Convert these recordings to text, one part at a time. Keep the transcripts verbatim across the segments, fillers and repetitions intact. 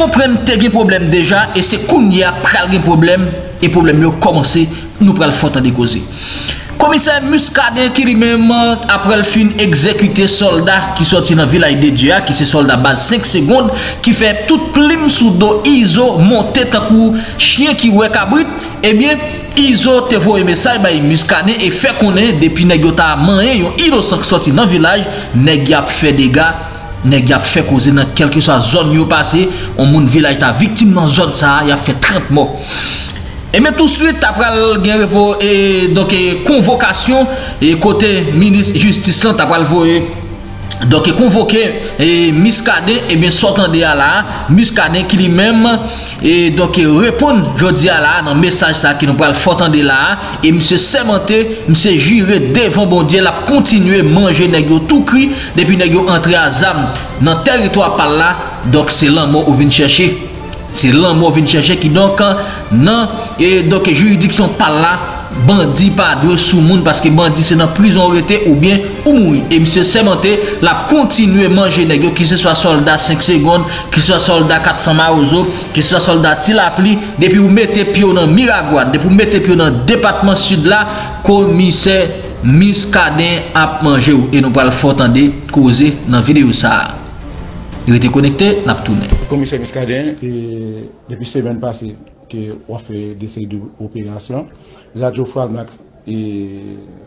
comprendre que tu as un problème déjà, et c'est qu'on y a un problème, et le problème a commencé, nous prenons le faute à décauser. Commissaire Muscadin qui lui-même après le fin exécuté soldat qui sorti dans la village de Dieu, qui se soldat base cinq secondes, qui fait toute plume sous dos I Z O monter tant coup chien qui ouais cabrit, et bien I Z O te voye message bay Muscadin et fait connaître depuis nèg yo ta mané yon innocent sorti dans village, nèg y a fait dégâts, nèg y a fait causer dans quelque soit zone yo passé, on moun village ta victime dans zone ça, y a fait trente morts. Et mais tout de suite, après la convocation, et côté ministre justice, après le donc convoqué et Muscadin, et bien sortant de là, Muscadin qui lui-même et donc répond jodi à là dans message ça qui nous parle fort de là, et monsieur sémenté, monsieur juré devant bon Dieu, l'a continuer manger nèg yo tout cri depuis nèg yo entré à Zam dans territoire par là, donc c'est l'amour ou vient chercher. C'est l'amour vient chercher qui donc non et donc juridiction par là bandit pas de sous monde parce que bandit c'est dans prison arrêté ou bien ou mourir et monsieur Sementé l'a continué manger nèg qui ce soit soldat cinq secondes qui soit soldat quatre cents marozo qui soit soldat Tilapli depuis vous mettez pied dans Miragouane depuis vous mettez pied dans département sud là commissaire Muscadin a mangé et nous pas le faut attendre causer dans vidéo ça. Il était connecté, n'a pas tourné. Commissaire Muscadin, depuis semaine passée, on a fait des séries d'opérations. La radio Falmax et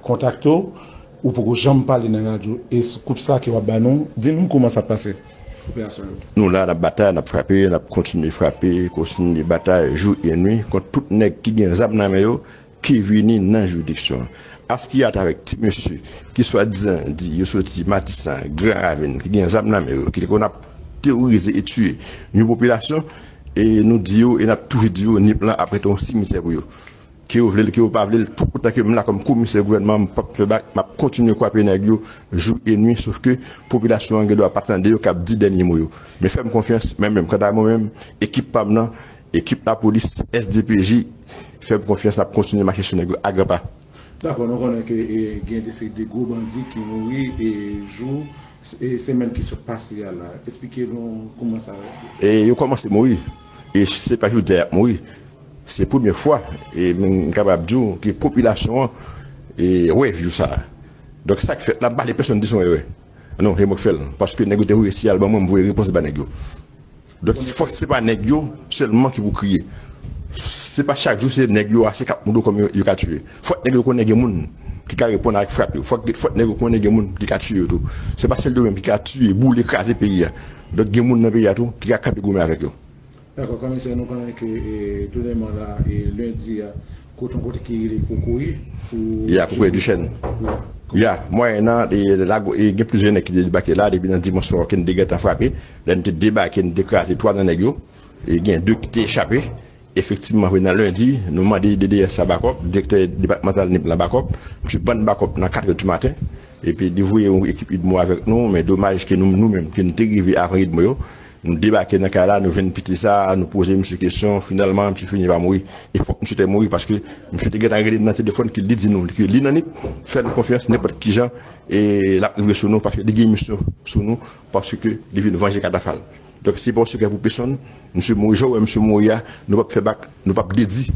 contacté, ou pour que j'en parle dans la radio. Et ce coup ça qui est banon, dis-nous comment ça passe. Nous, là, la bataille, on a frappé, on a continué de frapper, continué de bataille jour et nuit, contre tout le monde qui vient qui vient dans la juridiction. À ce qu'il y a avec monsieur qui soit disant, dit, il sorti Matissan, Grand Ravine, qui vient dans qui qu'on a terrorisé et tué une population, et nous disons, et nous avons toujours dit, ni plan après ton cimetière pour eux. Qui ont voulu, qui ont pas voulu, tout le temps que comme commissaire gouvernement, je continue à couper les gens jour et nuit, sauf que la population ne doit pas attendre les dix derniers mots. Mais faites confiance, même quand à moi-même, équipe P A M N A, équipe la police, S D P J, faites confiance à continuer à marcher sur les gens à grand pas. D'accord, nous connaissons que il y a des gros bandits qui mourent et jouent et semaines qui se passent là. Expliquez-nous comment ça va. Et ils commencent à mourir. Et c'est pas juste de mourir. C'est la première fois et capable de dire que la population est revue ça. Donc ça fait là bas les personnes disent ouais. Non, je me fais parce que négocier ici album moi me voyez réponse pas négocier. Donc il faut que c'est pas négocier seulement qui vous criez. C'est pas chaque jour c'est nèg yo assez cap monde comme yo ka tuer. Faut nèg yo connait gen moun qui ka répondre avec frappe. Faut faut nèg yo connait gen moun qui ka tuer tout. C'est pas celle de même qui ka tuer, boule écraser pays. Donc gen moun dans pays tout qui ka capé gommer avec yo. D'accord, comme c'est nous connait que tout le monde là et lundi côté côté qui les coucouille pour il y a coucouille du chêne. Ya, moi là et là il y a plusieurs nèg qui débarqué là depuis dans dimanche soir qui dégâts frappé, là qui débarqué qui écraser trois dans nèg yo et il y a deux qui échappé. Effectivement, dans lundi, nous avons dit D D S à Bakop, directeur départemental de Bakop, je bonne Bakop dans quatre heures du matin, et puis nous avons une équipe de moi avec nous, mais dommage que nous-mêmes, que nous arrivons après de moi, nous débarquons dans le cas là, nous venons piter ça, nous poser une question, finalement, je finis par mourir. Il faut que je te mourir parce que je te garde dans le téléphone qui dit nous, que l'inanip, faire confiance n'importe qui gens, et la privé sur nous, parce que les gens sur nous, parce que les gens venger catafal. Donc c'est pour ce que vous personne, monsieur Mojo et monsieur Moya, nous ne pouvons pas faire bac, nous ne pouvons pas dédier,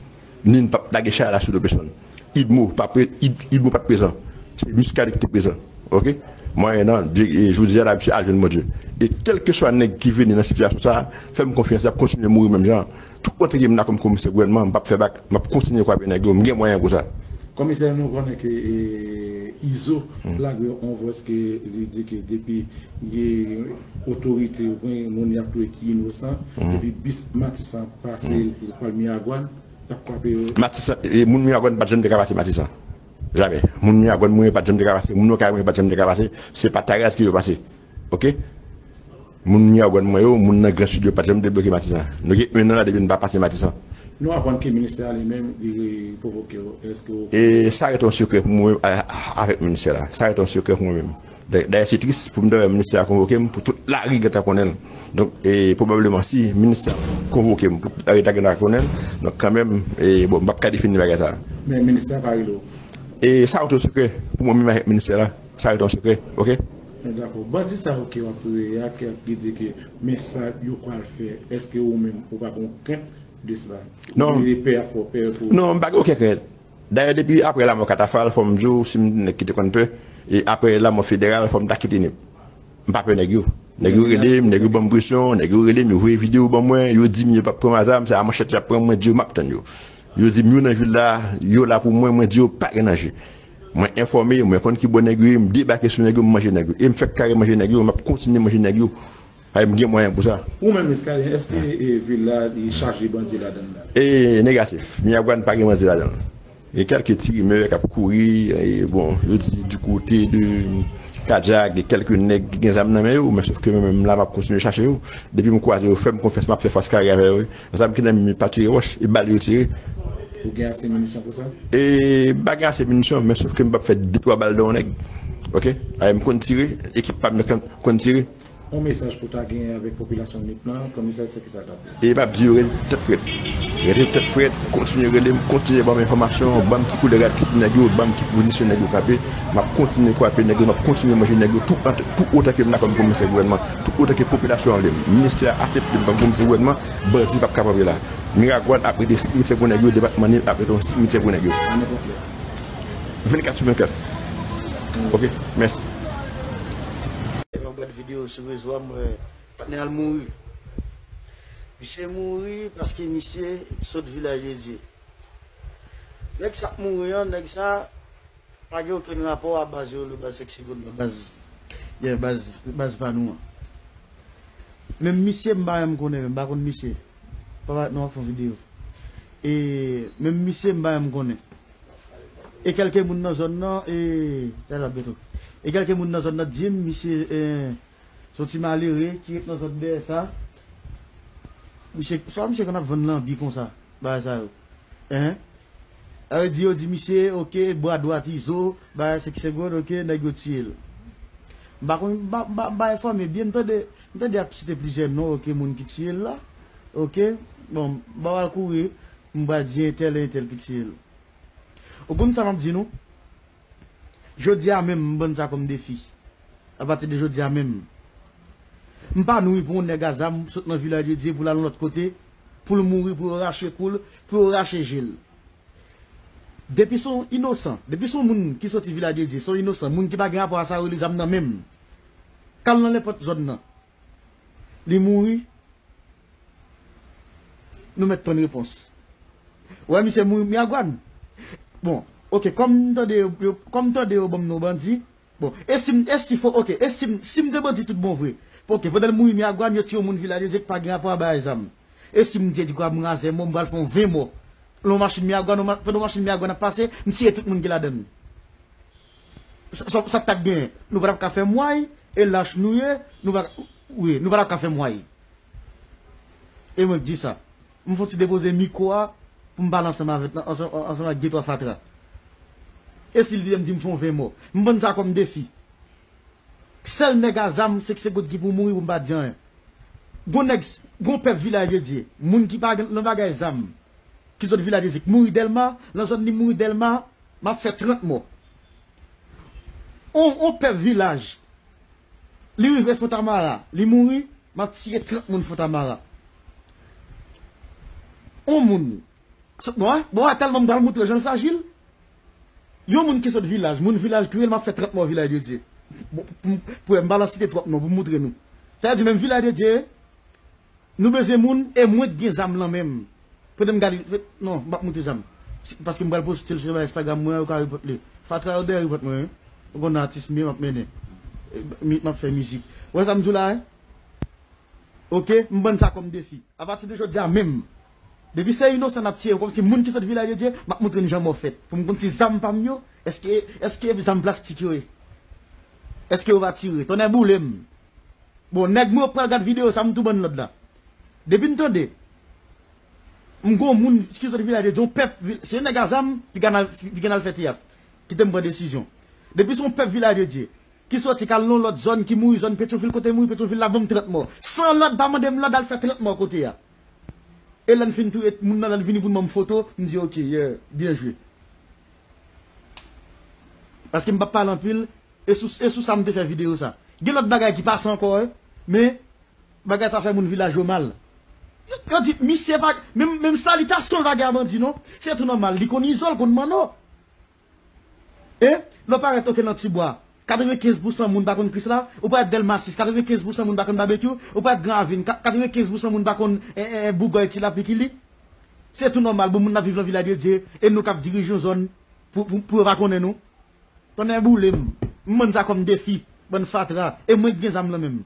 ni ne pouvons pas dégager à la suite de personne. Il ne peut pas présent. C'est Muscadin qui est présent. Ok? Moi, je vous dis à la monsieur Alvin Modieu. Et quel que soit nèg qui vient dans la situation, ça, faites-moi confiance, ça continue à mourir même gens. Tout le monde qui est comme commissaire gouvernement, je ne peux pas faire bac, je continue à faire bac, je n'ai moyen pour ça. Commissaire, nous connaissons que I Z O, là, on voit ce qu'il dit que depuis les autorités, on y a tout qui est innocent, depuis bis Matissan passé par Miragouane, il a frappé. Matissan, et mon Miragouane, pas de capacité, Matissan. Jamais. Mon Miragouane, moi, pas de capacité, mon Okaï, pas de capacité, c'est pas Tarès qui est passé. Ok? Mon Miragouane, moi, mon Grand Sud, pas de débloquer Matissan. Nous avons un an depuis ne pas passer Matissan. Nous avons que le ministère lui-même provoque. Et ça est un secret pour moi avec le ministère là. Ça est un secret pour moi-même. D'ailleurs, c'est triste pour me donner le ministère convoqué pour toute la rigueur qu'on connaît. Donc, et probablement si le ministère convoqué pour la rigueur qu'on connaît, donc quand même, bon, je ne peux pas définir la ça. Mais le ministère parle. Et ça est un secret pour moi-même avec le ministère là. Ça est un secret, ok? D'accord. Bon, si ça, ok, qui dit que, mais ça, il faut le faire. Est-ce que vous-même, vous n'avez pas aucun de cela? Non. Non, pas aucun. D'ailleurs, depuis après la mort catafale, je jour, si je quitte un peu, et après la mort fédérale, je me quitte. Je ne suis pas peur. Néguré, néguré, bonne pression, néguré, les vidéos, bon moins, yo dit, mieux pas pour ma zame, c'est à manchette, j'apprends, moi, Dieu m'attend, yo. Yo dit, mieux, n'en là, yo là pour moi, moi, Dieu, pas énergie. Moi, informé, moi, quand qui bon néguré, me débarquer sur néguré, manger néguré. Et me fait carré manger néguré, m'a continué manger néguré. Aïe, me dit, moyen pour ça. Ou même, est-ce que les villas, ils chargent les bandits là-dedans? Eh, négatif. M'y a pas de bandits là-dedans. Et quelques tirs, meurent, cap courir, et bon, je dis, du côté de. Kajak, quelques nègres qui ont amené, mais sauf que même là, je continue à chercher. Depuis que je crois que je fais une confession, je fais face carrière avec eux. Je sais que je n'ai pas tiré roche, et balle tiré. Vous gagnez ces munitions pour ça? Et je gagne ces munitions, mais sauf que je fais deux trois balles dans les nègres. Ok? Je continue à tirer, l'équipe ne continue à tirer. Un message pour ta gagner avec la population de plan, comme ça, c'est qui ça tape. Et je vais dire, tête frette. Restez tête frette, continuez à continuer à avoir mes informations, bam qui coule les gars qui sont négociés, bam qui positionne les gars capés, ma continue à couper les gars, ma continue à manger les gars, tout autant que je n'ai comme commissaire gouvernement, tout autant que la population, le ministère accepte comme commissaire gouvernement, bandit pas capable là. Miracle après des cimetières pour les gars, débattement après des cimetières pour les gars. vingt-quatre sur vingt-quatre. Ok, merci. Vidéo sur les hommes, euh, mourir. Monsieur mourir parce que monsieur saute village de Dès que ça mourir, dès que ça, pas aucun rapport à base de base de base de base base pas nous. Même monsieur m'a me connaît, même par contre monsieur, pas nous faire vidéo. Et même monsieur m'a me connaît. Et quelqu'un moun dans zone non et tel la béto. Et quelqu'un moun dans zone dit monsieur Soti malheureux qui est dans notre derrière ça. Monsieur, soit monsieur qu'on a vendu l'ambi comme ça. Bah ça. Hein? Alors dit, dit monsieur, ok, bras droit, I Z O, bah c'est que c'est bon, ok, négocier. Bah on, bah bah bah il faut mais bien t'entendez, t'entendez c'était plusieurs non, ok, mon qui tire là, ok, bon, bah on va courir, on va dire tel et tel qui tire. Au bout de ça, on dit non. Je dis à même bonne ça comme défi. À partir de je dis à même. Je ne peux pas nous répondre à Gazam, dans le village de Dieu, pour aller de l'autre côté, pour mourir, pour racher coule, pour racher Gilles. Depuis son innocent, depuis son monde qui sort du village de Dieu, son innocent, monde qui n'a pas rapport à ça, les âmes même. Quand on est dans les zones, les mourir, nous mettons une réponse. Oui, monsieur Mouri, Miagouane. Bon, ok, comme tu as des bandits, bon, est-ce qu'il faut, ok, est-ce qu'il faut des bandits tout bon vrai? Ok, pendant que je suis à je suis au village, je suis pas rapport à Baïzam. Et si je me dis que je suis mon bal, je suis mort. Le marché de Miagouane, le marché de Miagouane a passé, je suis tout le monde qui l'a donné. Ça tape bien. Nous ne pouvons pas faire moi, et lâche nous, nous ne pouvons pas faire moi. Et moi, je dis ça. Je me suis déposé micro pour me balancer ensemble avec Guétois Fatra. Et si je me dis que je suis mort, je me dis ça comme défi. Seul nègre zam c'est que c'est qui pour mourir pour pas dire. Gon ex gon peuple village dit moun qui pas le bagage zam qui sont village dit mourir delma, la zone ni mourir delma, m'a fait trente morts. On on peuple village. Li rive Fontamara, li mourir, m'a tiré trente moun Fontamara. On moun. Bon, bon attends, m'dal montrer Jean Fragile. Yo moun qui sont village, moun village cruel m'a fait trente morts village dit. Pour balancer des trois non pour montrer nous ça du même village de Dieu nous besoin moun et moins de zam là même pour me garder non pas montrer zam parce que me poster sur Instagram moi ou reporter Fatra de reporter moi on artiste m'a mené m'a fait musique ouais ça me dit là OK me donne ça comme défi à partir de aujourd'hui même depuis c'est innocent n'a petit comme si moun qui sort du village de Dieu m'a montrer une jambe fait pour me montrer zam pas mieux est-ce que est-ce que zam plastique est-ce que vous va tirer? Ton est boulem. Bon, nèg moi prend regarde vidéo ça me tout bonne l'autre là. Depuis m'tendé. M'gon moun qui sont village de peuple c'est nèg azam qui canal qui canal fait hier. Qui t'aime prendre décision. Depuis son peuple village de Dieu qui sorti cal non l'autre zone qui mouille zone Petrofil côté mouille Petrofil la bombe trente morts. Sans l'autre pas mandé l'autre dal fait trente morts côté là. Et l'on fin tout moun nan venir pour mon photo, me dit OK, yeah, bien joué. Parce que me pas parler en pile. Et sous ça, me fait vidéo ça. Il y a l'autre bagaille qui passe encore, mais bagaille ça fait mon village au mal. Quand dit monsieur pas même même salutation bagaille bandi non, c'est tout normal, il connaît isole qu'on mano. Et le paraît que dans Tibois, quatre-vingt-quinze pour cent moun bakon Chris là, ou pas Delmasis, quatre-vingt-quinze pour cent moun bakon barbecue, ou pas Grand Avine, quatre-vingt-quinze pour cent moun bakon eh, eh, Bougoy ti la pikili. C'est tout normal pour moun na vivre dans village de Dieu et nous cap dirigeons zone pour pour pour pas connaître nous. Ton est boulé, m'man ça comme défi. Bonne fatra et moi bien ça même.